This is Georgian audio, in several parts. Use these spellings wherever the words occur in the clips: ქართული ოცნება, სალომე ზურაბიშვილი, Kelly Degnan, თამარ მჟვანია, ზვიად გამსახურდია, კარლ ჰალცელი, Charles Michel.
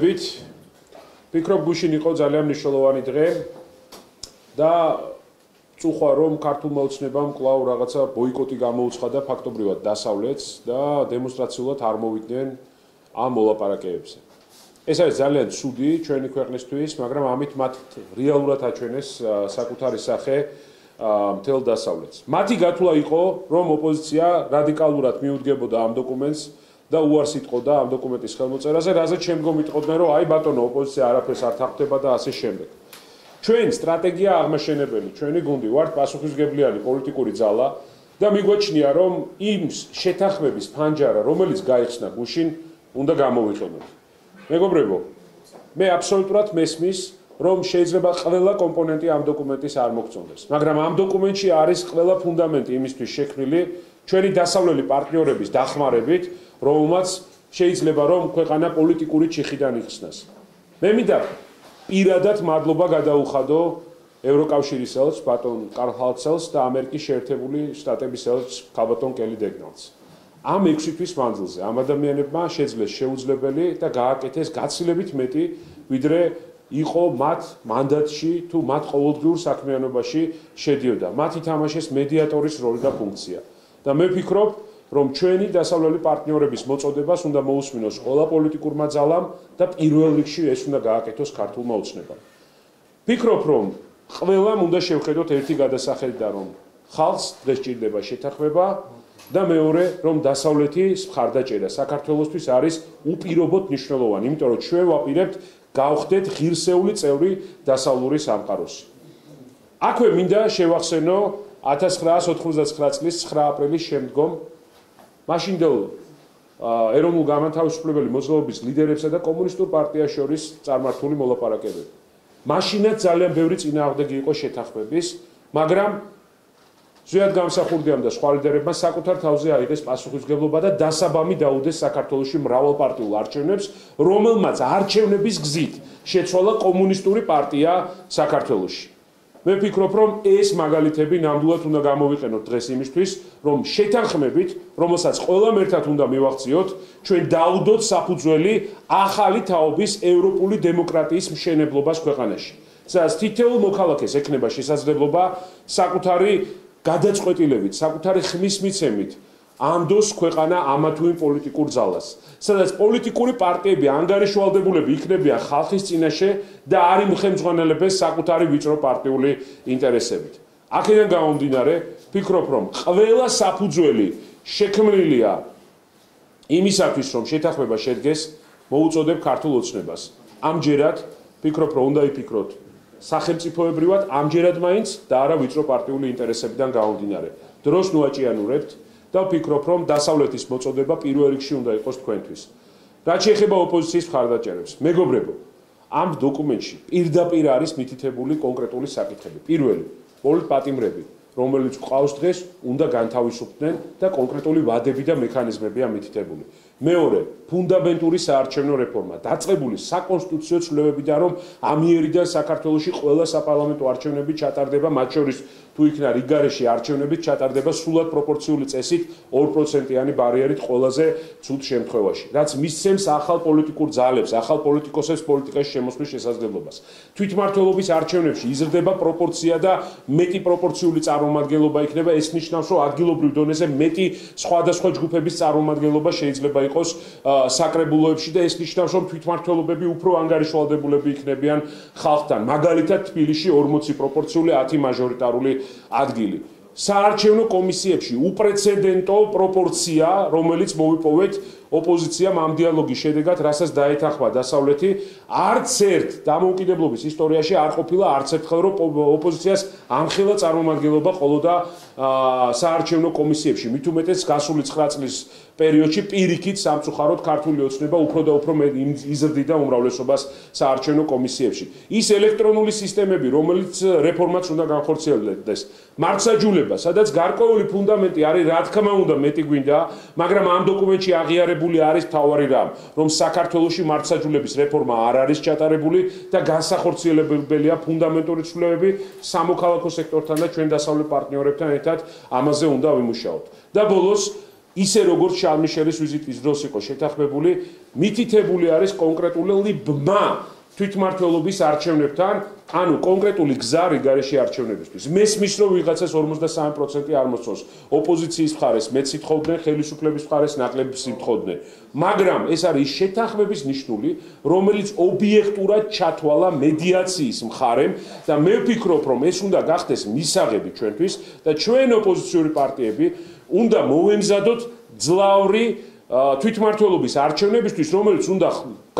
Which Pikro Bushin Kozalem Nisholovani Dre Da Tsuharom Kartumots Nebam Klau Ragata, Boykotigamots Hada Pactobrio, Das Outlets, Da Demonstratio, Harmovitnen, Amola Paracabs. As I Zalen Sudi, Churni Quernes to his Magram Amit Mat Rialurata Chenes, Sakutari Sahe, Tel Das Outlets. Mati Gatulaiko, Rom Oppositia, Radical Urat Mutgebodam documents. The war sit Koda and document is Helmut Sarasa as a Chemgo with Odnero, I baton opposed Arapes are Takebata as a Shembe. Train strategy are machinable, training Gundi, what Pasukus Gabriel, political Rizala, Damigochnia Rom, Ims, Shetachbebis, Panjara, Romelis Gaitsna, Bushin, Undagamo with Honor. Megobrevo. May absolute rat mesmis, Rom shades about Kavella component am documentis Armoxondes. Magramam documenti aris Kavella fundament, Imis to Shekrile, Cherry Dasaloli partner rebis, Dachmarebit. Romats, შეიძლება რომ ქვეყანა პოლიტიკური ჩიხიდან იხსნას. მე მინდა პირადად მადლობა გადაუხადო ევროკავშირის ელჩს ბატონ კარლ ჰალცელს და ამერიკის შეერთებული შტატების ელჩს ბატონ კელი დეგნანს. Ამ 6 თვის მანძილზე ამ ადამიანებმა შეძლეს შეუძლებელი და გააკეთეს გაცილებით მეტი ვიდრე იყო მათ მანდატში თუ მათ ყოველდღიურ საქმიანობაში შედიოდა. მათ ითამაშეს მედიატორის როლი და ფუნქცია. და მე ვფიქრობ რომ ჩვენი დასავლელი პარტნიორების მოწოდებას უნდა მოусმინოს ყველა პოლიტიკურმა ძალამ და პირველ რიგში ეს უნდა გააკეთოს ქართულმა ოცნებამ. ფიქრობ რომ ყველამ უნდა შევხედოთ ერთი გადასახედი და რომ ხალხს დღეს ჭირდება შეთანხმება და მეორე რომ დასავლეთის მხარდაჭერა საქართველოსთვის არის უპირობოდ მნიშვნელოვანი, იმიტომ რომ ჩვენ ვაპირებთ გავხდეთ ღირსეული წევრი დასავლური სამყაროს. აქვე მინდა შევახსენო 1999 წლის 9 აპრილის შემდგომ მაშინდელ ეროვნულ განმათავისუფლებელი მოძრაობის ლიდერებსა და კომუნისტურ პარტიას შორის წარმართული მოლაპარაკებები. მაშინაც ძალიან ბევრი წინააღმდეგი იყო შეთანხმების, მაგრამ ზვიად გამსახურდიამ და სხვა ლიდერებმა საკუთარ თავზე აიღეს პასუხისმგებლობა და დასაბამი დაუდეს საქართველოში მრავალპარტიულ არჩევნებს, რომელმაც არჩევნების გზით შეცვალა კომუნისტური პარტია საქართველოში. მე ვფიქრობ, რომ ეს მაგალითები ნამდვილად უნდა გამოვიყენოთ დღეს იმისთვის, რომ შეთანხმებით, რომელსაც ყველამ ერთად უნდა მივახციოთ, ჩვენ დავუდოთ საფუძველი ახალი თაობის ევროპული დემოკრატიის მშენებლობას ქვეყანაში. Სადაც თითოეულ მოქალაქეს ექნება შესაძლებლობა საკუთარი გადაწყვეტილებით, საკუთარი ხმის მიცემით ამდოს ქვეყანა ამა თუ იმ პოლიტიკურ ძალას, სადაც პოლიტიკური პარტიები ანგარიშვალდებულები იქნებიან ხალხის წინაშე და არ იმხემძღვანელებს საკუთარი ვიწრო პარტიული ინტერესებით. აქედან გამომდინარე, ფიქრობ, რომ ყველა საფუძველი შექმნილია იმისათვის, რომ შეთანხმება შედგეს, მოუწოდებ ქართულ ოცნებას. Ამჯერად, ფიქრობ, რომ უნდა იფიქროთ სახელმწიფოებრივად, ამჯერად მაინც და არა ვიწრო პარტიული ინტერესებიდან გამომდინარე. დროს ნუაჭიანურებთ და ვფიქრობ, რომ დასავლეთის მოწოდება პირველ რიგში უნდა იყოს თქვენთვის. რაც შეეხება ოპოზიციის მხარდაჭერებს, მეგობრებო, ამ დოკუმენტში პირდაპირ არის მითითებული კონკრეტული საკითხები. პირველი, პოლიტპატიმრები, რომელიც ყავს დღეს, უნდა განთავისუფლდნენ და კონკრეტული ვადები და მექანიზმებია მითითებული. მეორე, ფუნდამენტური საარჩევნო რეფორმა, დაწყებული საკონსტიტუციო ცვლილებებიდან, რომ ამიერიდან საქართველოში ყველა საპარლამენტო არჩევნები ჩატარდება, მათ შორის თუ იქნა რიგგარეში არჩევნები ჩატარდება სრულად პროპორციული წესით 2%-იანი ბარიერით ყველაზე ცუდ შემთხვევაში, რაც მისცემს ახალ პოლიტიკურ ძალებს, ახალ პოლიტიკოსებს პოლიტიკაში შემოსვლის შესაძლებლობას. თვითმმართველობის არჩევნებში იზრდება პროპორცია და მეტი პროპორციული წარმომადგენლობა იქნება, ეს ნიშნავს, რომ ადგილობრივ დონეზე მეტი სხვადასხვა ჯგუფების წარმომადგენლობა შეიძლება იყოს საკრებულოებში და ეს ნიშნავს, რომ თვითმმართველობები უფრო ანგარიშვალდებულები იქნებიან ხალხთან. მაგალითად, თბილისში 40 პროპორციული 10 მაჟორიტარული ადგილი. საარჩევნო კომისიებში უპრეცედენტო პროპორცია, რომელიც მოიპოვეთ ოპოზიციამ ამ დიალოგის შედეგად, რასაც დაეთანხმა დასავლეთი, არც ერთ დამოუკიდებლობის ისტორიაში არ ყოფილა არც ერთხელ, რომ ოპოზიციას ამხელა წარმომადგენლობა ყოლოდა საარჩევნო კომისიებში. მით უმეტეს გასული 9 წლის პერიოდში პირიქით სამწუხაროდ ქართული ოცნება უფრო და უფრო იზრდიდა უმრავლესობას საარჩევნო კომისიებში. ის ელექტრონული სისტემები, რომელიც რეფორმაც უნდა განხორციელდეს, მართსაჯულება, სადაც გარკვეული ფუნდამენტი არის, რა თქმა უნდა მეტი გვინდა, მაგრამ ამ დოკუმენტში აღიარებული არის თავარი რამ, რომ საქართველოში მართსაჯულების რეფორმა არ არის ჩატარებული და განსახორციელებელია ფუნდამენტური ცვლილებები სამოქალაქო სექტორთან და ჩვენ დასავლურ პარტნიორებთან ერთად ამაზე უნდა ვიმუშაოთ. და ბოლოს ისე როგორც შარლ მიშელის ვიზიტის დროს იყო შეთანხმებული, მითითებული არის კონკრეტული ბმა თვითმმართველობის არჩევნებთან, ანუ კონკრეტული გზა რიგარეში არჩევნებისთვის. მესმის რომ ვიღაცას 53% არ მოსწონს, ოპოზიციის მხარეს მეც ითხოვდნენ, ხელისუფლების მხარეს ნაკლებს ითხოვდნენ. მაგრამ ეს არის შეთანხმების ნიშნული, რომელიც ობიექტურად ჩათვალა მედიაციის მხარემ და მე ვფიქრობ, რომ ეს უნდა გახდეს მისაღები ჩვენთვის და ჩვენ ოპოზიციური პარტიები უნდა მოვემზადოთ ძლავრი თვითმმართველობის არჩევნებისთვის, რომელიც უნდა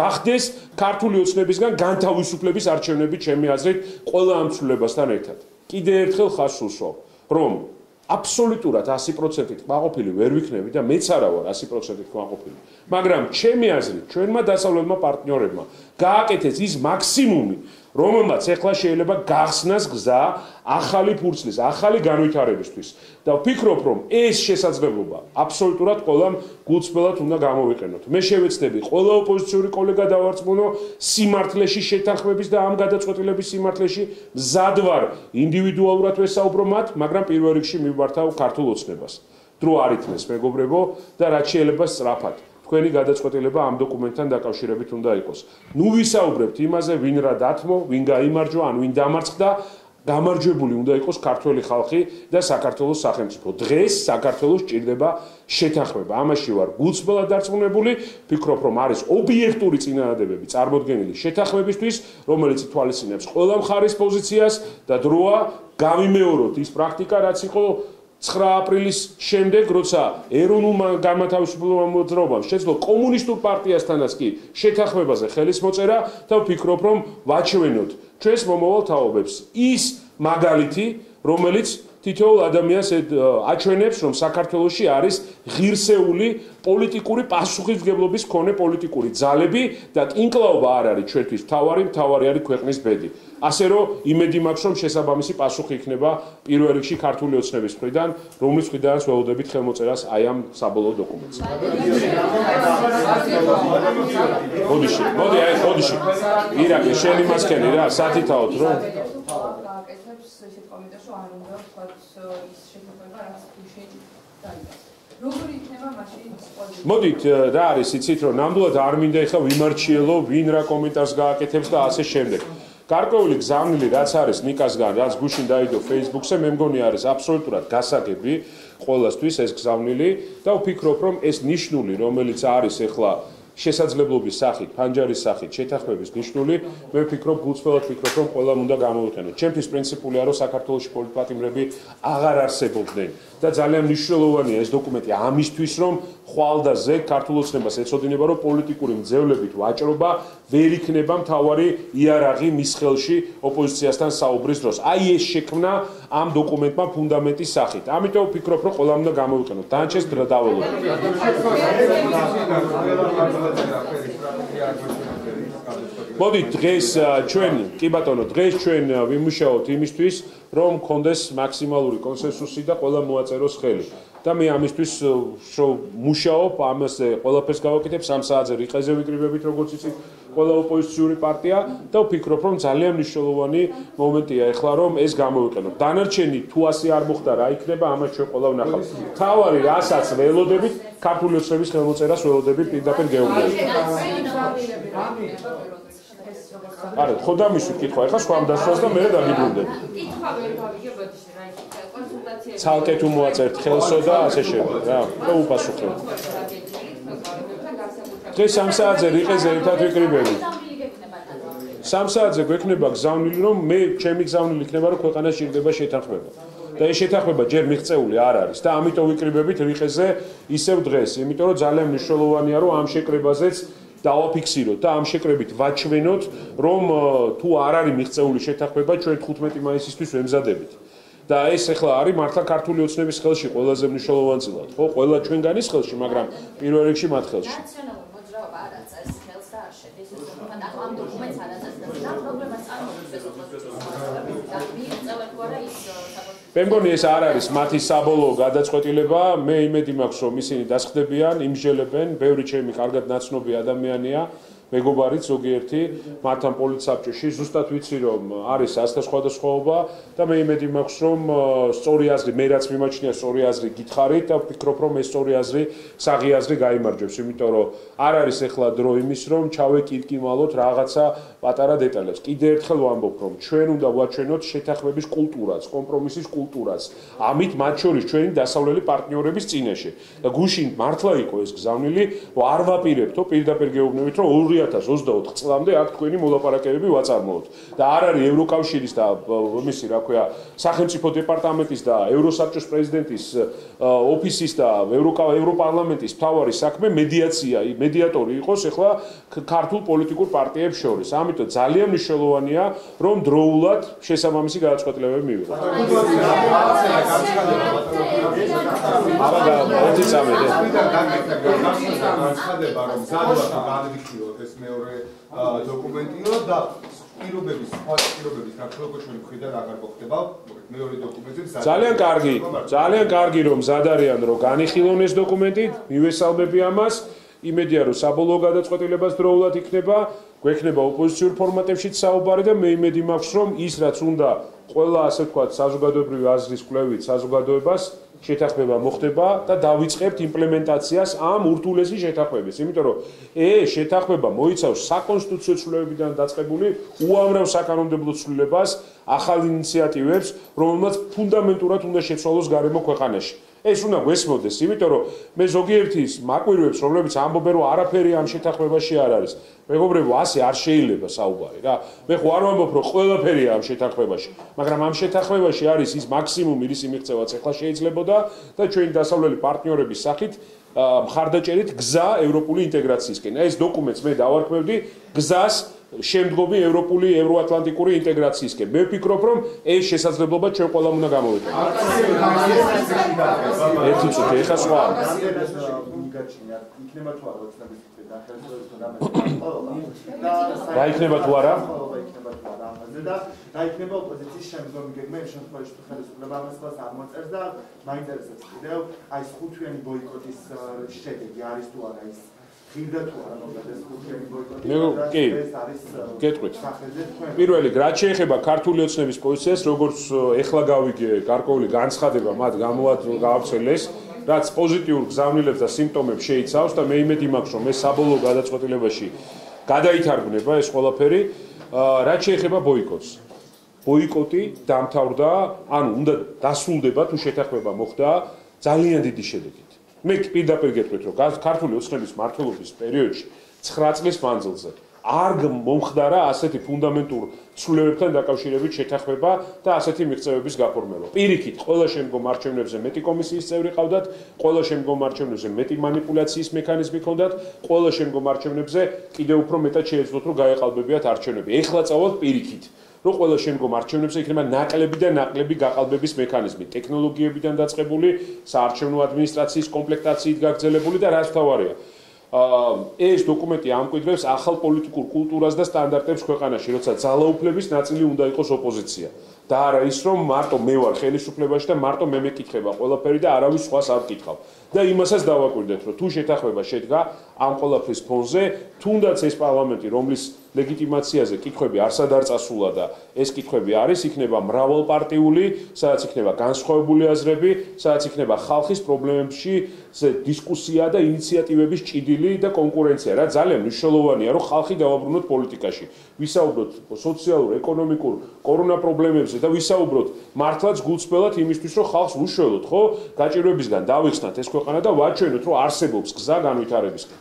გახდეს ქართული ოცნებისგან განთავისუფლების არჩევნები, ჩემი აზრით, ყველა ამ ცვლილებასთან ერთად. კიდევ ერთხელ ხაზს უსვამ, რომ აბსოლუტურად 100%-ით მაყოფილი ვერ ვიქნები და მეც არა ვარ 100%-ით მაყოფილი. მაგრამ ჩემი აზრით, ჩვენმა დასავლელმა პარტნიორებმა გააკეთეს ის მაქსიმუმი, რომელმაც ეხლა შეიძლება გახსნას გზა ახალი ფურცლის, ახალი განვითარებისთვის. და ვფიქრობ, რომ ეს შესაძლებლობა აბსოლუტურად ყველამ გულწრფელად უნდა გამოვიყენოთ. მე შევეცდები ყველა ოპოზიციური კოლეგა დავარწმუნო სიმართლეში, შეთანხმების და ამ გადაწყვეტილების სიმართლეში. მზად ვარ ინდივიდუალურად ვესაუბრო მათ, მაგრამ პირველ რიგში მივმართავ ქართულ ოცნებას. დრო არ ითმეს, მეგობრებო, და რაც შეიძლება სწრაფად თქვენი გადაწყვეტილება ამ დოკუმენტთან დაკავშირებით უნდა იყოს. ნუ ვისაუბრებთ იმაზე, ვინ რა დათმო, ვინ გაიმარჯვა, ან ვინ დამარცხდა, გამარჯვებული უნდა იყოს ქართველი ხალხი და საქართველოს სახელმწიფო. დღეს საქართველოს ჭირდება შეთანხმება. ამაში ვარ გულწრფელად დარწმუნებული, ფიქრობ, რომ არის ობიექტური წინააღმდეგობები წარმოდგენილი შეთანხმებისთვის, რომელიც ითვალისწინებს ყველა მხარის პოზიციას და დროა გამიმეოროთ ის პრაქტიკა, რაც იყო 9 აპრილის შემდეგ, როცა ეროვნულმა განმათავისუფლებელ მოძრაობამ შეძლო კომუნისტურ პარტიასთანაც კი შეთანხმებაზე ხელის მოწერა და ვფიქრობ, რომ ვაჩვენოთ ჩვენს მომავალ თაობებს ის მაგალითი, რომელიც თითოეულ ადამიანს აჩვენებს, რომ საქართველოში არის ღირსეული პოლიტიკური პასუხისმგებლობის მქონე პოლიტიკური ძალები და კინკლაობა არ არის ჩვენთვის მთავარი, მთავარი არის ქვეყნის ბედი. ასე რომ, იმედი მაქვს, რომ შესაბამისი პასუხი იქნება პირველ რიგში ქართული ოცნების მხრიდან, რომლის მხრიდანაც ველოდებით ხელმოწერას აი ამ საბოლოო დოკუმენტს. მოდი, აი ხოდიში. ირაკი, შენ იმას კენი რა, სათითაოდ რომ მოდით რა არის იცით რომ ნამდვილად არ მინდა ეხლა ვიმარჩიელო ვინ რა კომენტარს გააკეთებს და ასე შემდეგ. გარკვეული გზავნილი რაც არის ნიკასგან, რაც გუშინ დაიდო Facebook-ზე, მე მგონი არის აბსოლუტურად გასაგები ყოველთვის ეს გზავნილი და ვფიქრობ რომ ეს ნიშნული რომელიც არის ეხლა შესაძლებლობის სახით, ფანჯარის სახით, შეთანხმების ნიშნული, მე ვფიქრობ, გულწრფელად ვფიქრობ, რომ ყველამ უნდა გამოვიყენოთ. ჩემთვის პრინციპულია, რომ საქართველოში პოლიტპატიმრები აღარ არსებობდნენ და ძალიან მნიშვნელოვანია ეს დოკუმენტი ამისთვის, რომ ხვალდაზე ქართულ ოცნებას ეწოდინება, რომ პოლიტიკური მძევლებით ვაჭრობა ვერ იქნება მთავარი იარაღი მის ხელში ოპოზიციასთან საუბრის დროს. აი ეს შექმნა ამ დოკუმენტმა ფუნდამენტის სახით. ამიტომ ვფიქრობ, რომ ყველამ უნდა გამოვიყენოთ. დანარჩენს დავალოთ. მოდით დღეს ჩვენ, კი ბატონო, დღეს ჩვენ ვიმუშაოთ იმისთვის, რომ გქონდეს მაქსიმალური კონსენსუსი და ყველა მოაწეროს ხელი. და მე ამისთვის ვმუშაობ, ამაზე ყველაფერს გავაკეთებ, 3 საათზე რიყეზე ვიკრიბებით, როგორც იცით, ყველა ოპოზიციური პარტია და ვფიქრობ, რომ ძალიან მნიშვნელოვანი მომენტია ეხლა, რომ ეს გამოვიყენოთ. დანარჩენი თუ ასე არ მოხდა, რა იქნება, ამას ჩვენ ყველა ვნახავთ. მთავარი, რასაც ველოდებით, ქართული ოცნების ხელმოწერას ველოდებით პირდაპირ გეუბნები. არა, ხო დამიშვით კითხვა, ეხლა სხვა მდასვას და მე დაგიბრუნდები. კითხვა ვერ გავიგებოდი შე რა იქით, კონსულტაცია. ცალკე თუ მოაწერთ ხელსო და ასე შემდეგ რა, და უპასუხებ. დღეს 3 საათზე რიყეზე ერთად ვიკრიბებით. 3 საათზე გვექნება გზავნილი, რომ მე ჩემი გზავნილი იქნება, რომ ქვეყანას ჭირდება შეთანხმება. და ეს შეთანხმება ჯერ მიღწეული არ არის და ამიტომ ვიკრიბებით რიყეზე ისევ დღეს, იმიტომ რომ ძალიან მნიშვნელოვანია, რომ ამ შეკრებაზეც დავაფიქსიროთ და ამ შეკრებით ვაჩვენოთ, რომ თუ არ არის მიღწეული შეთანხმება, ჩვენ 15 მაისისთვის ვემზადებით. და ეს ახლა არის მართლა ქართული ოცნების ხელში, ყველაზე მნიშვნელოვანი წილად, ხო, ყველა ჩვენგანის ხელში, მაგრამ პირველ რიგში მათ ხელში. ნაციონალური მოძრაობა არ აწესებს ხელს და არ შედის ეს ამ დოკუმენტს არ აწესებს და პრობლემას არ მოგვიწევს. და მიღწევა თუ არა ის მე მგონი ეს არ არის მათი საბოლოო გადაწყვეტილება. მე იმედი მაქვს, რომ ისინი დასხდებიან, იმსჯელებენ, ბევრი ჩემი კარგად ნაცნობი ადამიანია, მეგობარიც ზოგიერთი მათთან პოლიცსაბჭოში ზუსტად ვიცი რომ არის ასთა სხვადასხვაობა და მე იმედი მაქვს რომ სწორი აზრი მე რაც მიმაჩნია სწორი აზრი გითხარით და ვფიქრობ რომ ეს სწორი აზრი საღი აზრი გამოიმარჯვებს იმიტომ რომ არ არის ეხლა დრო იმის რომ ჩავეკირკიმალოთ რაღაცა პატარა დეტალებს კიდე ერთხელ ვამბობ რომ ჩვენ უნდა ვაჩვენოთ შეთანხმების კულტურას კომპრომისის კულტურას ამით მათ შორის ჩვენი დასავლელი პარტნიორების წინაშე და გუშინ მართლა იყო ეს გზავნილი რომ არ ვაპირებთო პირდაპირ გეუბნებით რომ 2024 წლამდე აქ თქვენი მოლაპარაკებები ვაწარმოოთ. და არ არის ევროკავშირის და მისი რა ქვია სახელმწიფო დეპარტამენტის და ევროსაბჭოს პრეზიდენტის ოფისის და ევროპარლამენტის მთავარი საქმე მედიაცია, მედიატორი იყოს ეხლა ქართულ პოლიტიკურ პარტიებს შორის. ამიტომ ძალიან მნიშვნელოვანია, რომ დროულად შესაბამისი გადაწყვეტილებები მივიღოთ. ეს მეორე დოკუმენტია და პირობების ქართლოქოჩვენი მხრიდან აღარ მოხდება მეორე დოკუმენტები ძალიან კარგი რომ მზად არიან რომ განიხილონ ეს დოკუმენტი მივესალმები ამას იმედია რომ საბოლოო გადაწყვეტილებას დროულად იქნება გვექნება ოპოზიციურ ფორმატებშიც საუბარი და მე იმედი მაქვს რომ ის რაც უნდა ყველა ასე ვთქვათ საზოგადოებრივი აზრის კვლევით საზოგადოებას შეთანხმება მოხდება და დავიწყებთ იმპლემენტაციას ამ ურთულესი შეთანხმების. Იმიტომ რომ შეთანხმება მოიცავს საკონსტიტუციო ცვლილებებიდან დაწყებული უამრავ საკანონმდებლო ცვლილებას, ახალ ინიციატივებს, რომელმაც ფუნდამენტურად უნდა შეცვალოს გარემო ქვეყანაში. ეს უნდა გვესმოდეს, იმიტომ რომ მე ზოგიერთის მაკვირვებს, რომლებიც ამბობენ, რომ არაფერი ამ შეთანხმებაში არ არის. მეგობრებო, ასე არ შეიძლება საუბარი რა. მე ხო არ ვამბობ, რომ ყველაფერი ამ შეთანხმებაში, მაგრამ ამ შეთანხმებაში არის ის მაქსიმუმი, რის მიღწევაც ახლა შეიძლებოდა და ჩვენი დასავლელი პარტნიორების სახით მხარდაჭერით გზა ევროპული ინტეგრაციისკენ. ეს დოკუმენტს მე დავარქმევდი გზას შემდგომი ევროპული ევროატლანტიკური ინტეგრაციისკენ. მე ვფიქრობ, რომ ეს შესაძლებლობა ჩვენ ყველამ უნდა გამოვიდეს. გეტყვით. პირველად, რაც შეეხება ქართული ოცნების პოზიციას, როგორც ეხლა გავიგე, გარკვეული განცხადება მათ გამოაცხადეს, რაც პოზიტიურ გზავნილებს და სიმპტომებს შეიცავს და მე იმედი მაქვს, რომ ეს საბოლოო გადაწყვეტილებაში გადაითარგმნება ეს ყველაფერი, რაც შეეხება ბოიკოტს. ბოიკოტი დამთავრდა, ანუ უნდა დასრულდება თუ შეთანხმება მოხდა ძალიან დიდი შედეგით. მე პირდაპირ გეტყვით, რომ ქართული ოცნების მმართველობის პერიოდში 9 წლის მანძილზე არ მომხდარა ასეთი ფუნდამენტურ ცვლილებებთან დაკავშირებით შეთანხმება და ასეთი მიღწევების გაფორმება. პირიქით, ყველა შემდგომ არჩევნებზე მეტი კომისიის წევრი ყავდათ, ყველა შემდგომ არჩევნებზე მეტი манипуляციის მექანიზმი ქონდათ, ყველა შემდგომ არჩევნებზე კიდევ უფრო მეტად შეეძლოთ, რომ გაეყალბებიათ არჩევნები. ეხლა წავალთ პირიქით. Რომ ყველა შემდგომ არჩევნებზე იქნება ნაკლები და ნაკლები გაყალბების მექანიზმი, ტექნოლოგიებიდან დაწყებული, საარჩევნო ადმინისტრაციის კომპლექტაციით გაგრძელებული და რაც თავარია. ეს დოკუმენტი ამკვიდრებს ახალ პოლიტიკურ კულტურას და სტანდარტებს ქვეყანაში, როცა ძალაუფლების ნაწილი უნდა იყოს ოპოზიცია. და არა ის რომ მარტო მე ვარ ხელისუფლებაში და მარტო მე მეკითხება ყველაფერი და არავის სხვას არ ვკითხავ. და იმასაც დავაკვირდეთ, რომ თუ შეთანხმება შედგა ამ ყველაფრის ფონზე, თუნდაც ეს პარლამენტი, რომლის ლეგიტიმაციაზე კითხვები არსად არ წასულა და ეს კითხვები არის, იქნება მრავალპარტიული, სადაც იქნება განსხვავებული აზრები, სადაც იქნება ხალხის პრობლემებში დისკუსია და ინიციატივების ჭიდილი და კონკურენცია, რა ძალიან მნიშვნელოვანია, რომ ხალხი დავაბრუნოთ პოლიტიკაში. ვისაუბროთ სოციალურ, ეკონომიკურ, კორონა პრობლემებზე და ვისაუბროთ მართლაც გულწრფელად იმისთვის, რომ ხალხს უშველოთ, ხო, გაჭირვებისგან დავიხსნათ ეს ქვეყანა და ვაჩვენოთ, რომ არსებობს გზა განვითარებისკენ.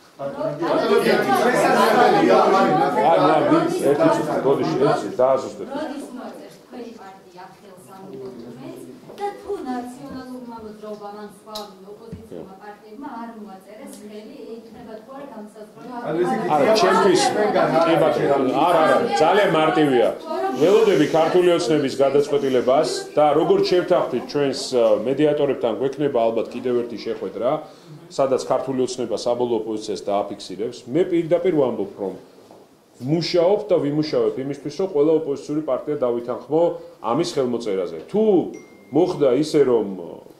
ძალიან მარტივია. ველოდები ქართული ოცნების გადაწყვეტილებას და როგორც შევთანხმდით ჩვენს მედიატორებთან გვექნება ალბათ კიდევ ერთი შეხვედრა, სადაც ქართული ოცნება საბოლოო პოზიციას დააფიქსირებს. მე პირდაპირ ვამბობ, რომ მუშაობ და ვიმუშავებ იმისთვის, რომ ყველა ოპოზიციური პარტია დავითანხმო ამის ხელმოწერაზე. თუ მოხდა ისე, რომ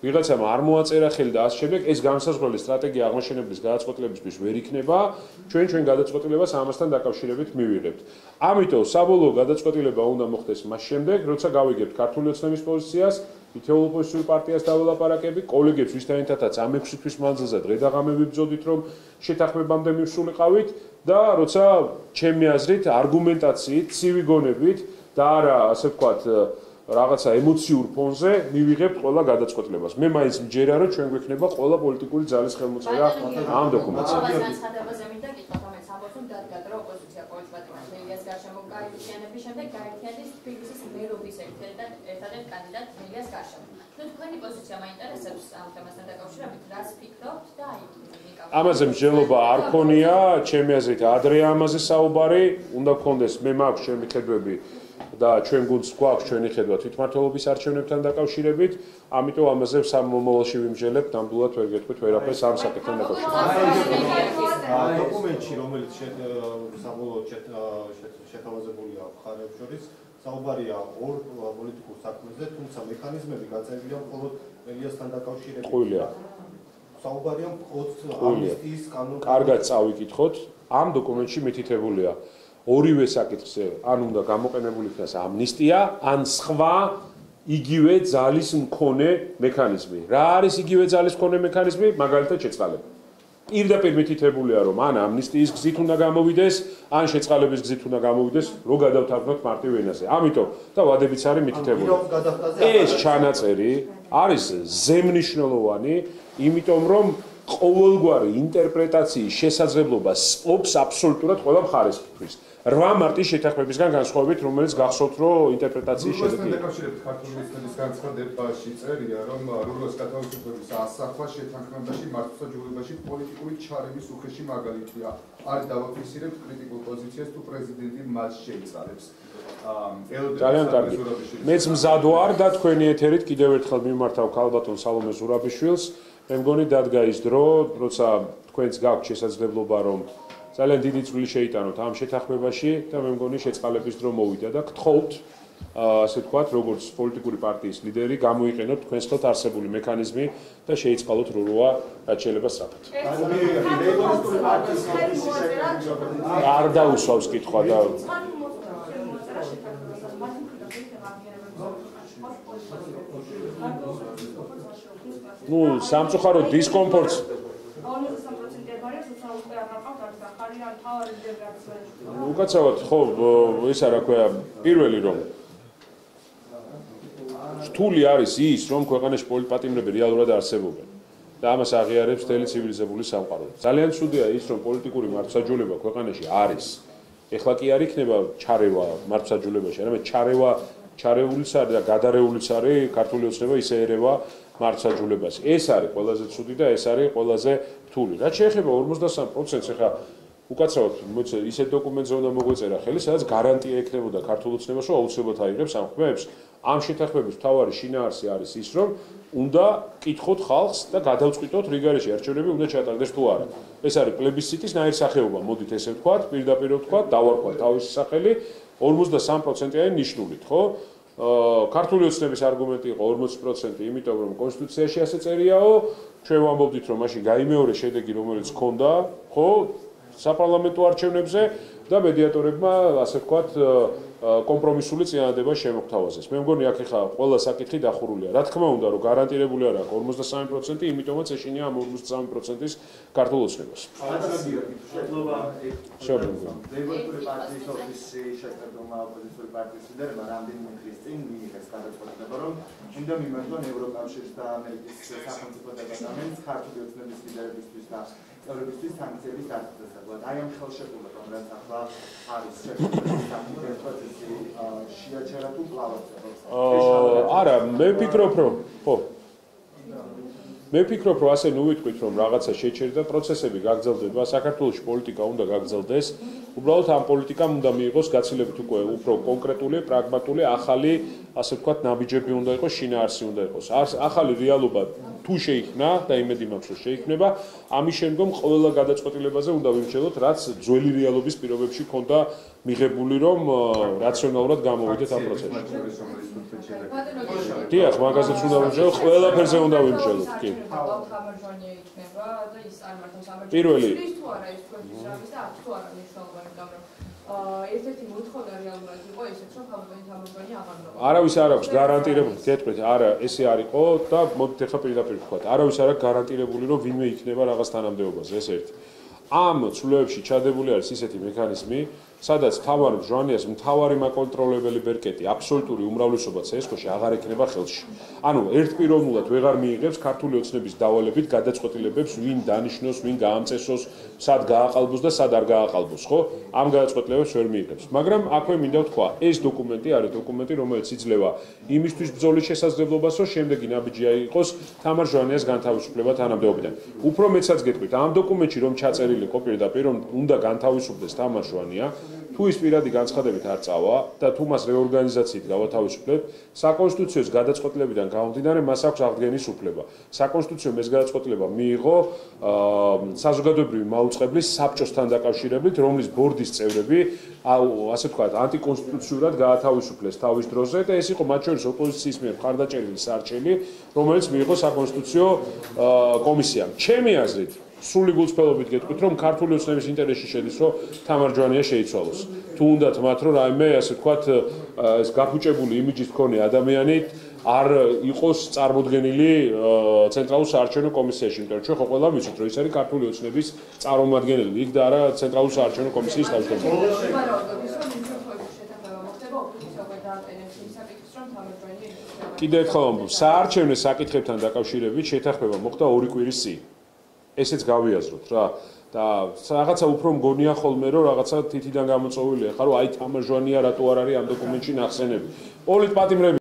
ვიღაცამ არ მოაწერა ხელი და ასშებიათ ეს განსაზღვრელი სტრატეგია აღმაშენებლის გადაწყვეტლებისთვის ვერ იქნება ჩვენ გადაწყვეტილებას ამასთან დაკავშირებით მივიღებთ ამიტომ საბოლოო გადაწყვეტილება უნდა მოხდეს მას შემდეგ როცა გავიგებთ ქართული ოცნების პოზიციას თითოეულ ოპოზიციურ პარტიას დაველაპარაკები კოლეგებს ვისთანთაც ამ 6 თვის მანძილზე დღე და ღამე ვიბრძოდით რომ შეთანხმებამდე მივსულიყავით და როცა ჩემი აზრით არგუმენტაციით ცივი გონებით და არა ასე ვთქვათ რაღაცა ემოციურ ფონზე მივიღებთ ყველა გადაწყვეტილებას. მე მაინც მჯერა რომ ჩვენ გვექნება ყველა პოლიტიკური ძალის ხელმოწერა ამ დოკუმენტზე. განცხადებაზე მინდა გითხრათ, ამას ამბობთ დადგათ რომ ოპოზიცია ყოველწლიურად მელიას გარშემო გაერთიანების შემდეგ გაერთიანდეს თბილისის მერობის ერთადერთ კანდიდატ მელიას გარშემო. ნუ თქვენი პოზიცია მაინტერესებს ამ თემასთან დაკავშირებით, რას ფიქრობთ და აი ამაზე მსჯელობა არ ქონია, ჩემი აზრით ადრე ამაზე საუბარი უნდა გქონდეს. მე მაქვს ჩემი ხედვები და ჩვენ გულს გვაქვს ჩვენი ხედვა თვითმმართველობის არჩევნებთან დაკავშირებით, ამიტომ ამაზე სამომავლში ვიმსჯელებთ, ნამდვილად ვერ გეტყვით ვერაფერს ამ საკითხთან დაკავშირებით. დოკუმენტში, რომელიც საბოლოოდ შეთავაზებულია მხარეებს შორის, საუბარია ორ პოლიტიკურ საქმეზე, თუმცა მექანიზმები გაწერილია მხოლოდ მელიასთან დაკავშირებით. საუბარია მხოლოდ ამის კანონს. კარგად წავიკითხოთ, ამ დოკუმენტში მითითებულია ორივე საკითხზე ან უნდა გამოყენებული იქნას ამნისტია ან სხვა იგივე ძალის მქონე მექანიზმი. რა არის იგივე ძალის მქონე მექანიზმი? მაგალითად შეწყალება. პირდაპირ მითითებულია რომ ან ამნისტიის გზით უნდა გამოვიდეს, ან შეწყალების გზით უნდა გამოვიდეს, რო გადავთარგმნოთ მარტივ ენაზე. ამიტომ და ვადებიც არის მითითებული. ეს ჩანაწერი არის ზემნიშნულოვანი, იმიტომ რომ ყოველგვარი ინტერპრეტაციის შესაძლებლობა სპობს აბსოლუტურად ყველა მხარესთვის. 8 მარტის შეთანხმებისგან განსხვავებით, რომელიც გახსოვთ, რომ ინტერპრეტაციის შედეგია. დაკავშირებით ქართული ოცნების განცხადებაში წერია, რომ რუსეთის კათოლიკოსების ასახვა შეთანხმებაში მართვისა ჯგუფებში პოლიტიკური ჩარევის უხეში მაგალითია. არ დავაფიქსირებთ კრიტიკულ პოზიციას თუ პრეზიდენტი მას შეიცვალებს. ძალიან კარგი. მეც მზად ვარ და თქვენი ეთერით კიდევ ერთხელ მიმართავ ქალბატონ სალომე ზურაბიშვილს. მე მგონი დადგა ის დრო, როცა თქვენს გაქვთ შესაძლებლობა რომ ძალიან დიდი წვლილი შეიტანოთ ამ შეთანხმებაში და მე მგონი შეწყალების დრო მოვიდა და გთხოვთ ასე ვთქვათ, როგორც პოლიტიკური პარტიის ლიდერი, გამოიყენოთ თქვენს ხელთ არსებული მექანიზმი და შეიწყალოთ როა რაც შეიძლება სწრაფად. არ დაუსვავს კითხვა და ну, სამწუხაროდ დისკომფორტს 100% დებარებს, თუმცა უკვე ამაყავთ აქ სახარი ან თავარი დებარებს. უკაცრავად ხო, ეს არა ქვია, პირველი რომ რთული არის ის, რომ ქვეყანაში პოლიტპატიმრები რეალურად არსებობენ. და ამას აღიარებს მთელი ცივილიზებული სამყარო. ძალიან ცუდია ის, რომ პოლიტიკური მართვსაჯულება ქვეყანაში არის. ეხლა კი არ იქნება ჩარევა მართვსაჯულებაში, არამედ ჩარეულიც არის და გადარეულიც არის, ქართული ოცნება ისე ერევა მართვსაჯულებას. ეს არის ყველაზე ცუდი და ეს არის ყველაზე რთული. რაც შეეხება 53%-ს, ეხლა უკაცრავად ისე დოკუმენტზე უნდა მოგვეწერა ხელი, სადაც გარანტია ექნებოდა ქართულ ოცნებას, რომ აუცილებლად აიღებს ამ ხმებს. ამ შეთანხმების მთავარი შინაარსი არის ის, რომ უნდა კითხოთ ხალხს და გადავწყვიტოთ რიგარეში არჩევნები უნდა ჩატარდეს თუ არა. ეს არის პლებისციტის ნაირი სახეობა. მოდით ესე ვთქვათ, პირდაპირ ვთქვათ, დავარქვათ თავისი სახელი 53%-იანი ნიშნულით, ხო? ქართული ოცნების არგუმენტი იყო 40%, იმიტომ რომ კონსტიტუციაში ასე წერიაო, ჩვენ ვამბობდით რომ მაშინ გაიმეორე შედეგი რომელიც ჰქონდა, ხო, საპარლამენტო არჩევნებზე და მედიატორებმა, ასე ვთქვათ, კომპრომისული წინადადება შემოგთავაზეს. მე მგონი აქ ეხა ყველა საკითხი დახურულია. რა თქმა უნდა, რომ გარანტირებული არ აქვს 53%, იმიტომაც ეშინია ამ 53%-ის ქართულ ოცნებას. ლეიბორისტული პარტიის ოფისი შეწყვეტილმა ოპოზიციური პარტიის ლიდერმა რამდენიმე დღის წინ მიიღეს გადაწყვეტილება, რომ უნდა მიმართონ ევროკავშირის და ამერიკის სახელმწიფო დეპარტამენტს ქართული ოცნების ლიდერებისთვის და წევრებისთვის სანქციების დაწესებულად. აი ამ ხელშეკრულებამ, რაც ახლა არის შეწყვეტილი სამხედრო პროცესი შეაჩერა თუ კვლავ აღწევს? არა, მე ვფიქრობ, რომ ასე ნუ ვიტყვით, რომ რაღაცა შეჩერდა, პროცესები გაგრძელდება, საქართველოს პოლიტიკა უნდა გაგრძელდეს. უბრალოდ ამ პოლიტიკამ უნდა მიიღოს გაცილებით უფრო კონკრეტული, პრაგმატული, ახალი, ასე ვთქვათ, ნაბიჯები უნდა იყოს, შინაარსი უნდა იყოს. ახალი რეალობა თუ შეიქმნა და იმედი მაქვს, რომ შეიქმნება, ამის შემდგომ ყველა გადაწყვეტილებაზე უნდა ვიმსჯელოთ, რაც ძველი რეალობის პირობებში ჰქონდა მიღებული რომ რაციონალურად გამოვიდეთ ამ პროცესში. დიახ, მაგასაც უნდა ვიმსჯელოთ, ყველაფერზე უნდა ვიმსჯელოთ, კი. ხამარჯვანია იქნება და ის არ მარტო სამართლიანი ის თუ არა, ის თქვენთვის რამის და აქ თუ არა მნიშვნელობა, იმიტომ რომ ერთ-ერთი მოთხოვნა რეალურად იყო ისეც რომ ხამარჯვანი თამარჯვანი აღარ მოვა. არავის არ აქვს გარანტირებული, გეტყვით, არა, ესე არ იყო და მოდით ახლა პირდაპირ ვთქვათ. არავის არ აქვს გარანტირებული რომ ვინმე იქნება რაღაც თანამდებობაზე, ეს ერთი. Ამ ცვლილებში ჩადებული არის ისეთი მექანიზმი, სადაც თავარ მჟვანიას მთავარი მაკონტროლებელი ბერკეტი აბსოლუტური უმრავლესობა CSKO-ში აღარ ექნება ხელში. ანუ ერთპიროვნულად ვეღარ მიიღებს ქართული ოცნების დავალებით გადაწყვეტილებებს, ვინ დანიშნოს, ვინ გაამწესოს, სად გააყალბოს და სად არ გააყალბოს, ხო? ამ გადაწყვეტილებებს ვერ მიიღებს. მაგრამ აქვე მინდა ვთქვა, ეს დოკუმენტი არის დოკუმენტი, რომელიც იძლევა იმისთვის ბრძოლის შესაძლებლობას, რომ შემდეგი ნაბიჯი იყოს თამარ მჟვანიას განთავისუფლება თანამდებობიდან. Უფრო მეცაც გეტყვით, ამ დოკუმენტში რომ ჩაწერილიყო პირდაპირ რომ უნდა განთავისუფლდეს თამარ მჟვანია თუ ის პირადი განცხადებით არ წავა და თუ მას რეორგანიზაციით გავათავისუფლებთ, საკონსტიტუციოს გადაწყვეტილებიდან გამომდინარე მას აქვს აღდგენის უფლება. Საკონსტიტუციომ ეს გადაწყვეტილება მიიღო საზოგადოებრივი მაუწყებლის საბჭოსთან დაკავშირებით, რომლის ბორდის წევრები, ასე ვთქვათ, ანტიკონსტიტუციურად გაათავისუფლეს თავის დროზე და ეს იყო მათ შორის ოპოზიციის მიერ მხარდაჭერილი სარჩელი, რომელიც მიიღო საკონსტიტუციო კომისიამ. ჩემი აზრით სული გულწრფელობით გეტყვით, რომ ქართული ოცნების ინტერესში შედის, რომ თამარ მჟვანია შეიცვალოს. Თუ უნდათ მათ რომ რაიმე, ასე ვთქვათ, ეს გაფუჭებული იმიჯის მქონე ადამიანი არ იყოს წარმოდგენილი ცენტრალურ საარჩევნო კომისიაში, იმიტომ რომ ჩვენ ხო ყველა ვიცით, რომ ის არის ქართული ოცნების წარმომადგენელი, იქ და არა ცენტრალურ საარჩევნო კომისიის თავმჯდომარე. კიდევ ერთხელ ვამბობ, საარჩევნო საკითხებთან დაკავშირებით შეთანხმება მოხდა ორი კვირის წინ. ესეც გავიაზროთ რა და რაღაცა უფრო მგონია ხოლმე რომ რაღაცა თითიდან გამოწოვილია ხარო აი თამარ მჟვანია რატო არ არის ამ დოკუმენტში ნახსენები პოლიტპატიმრები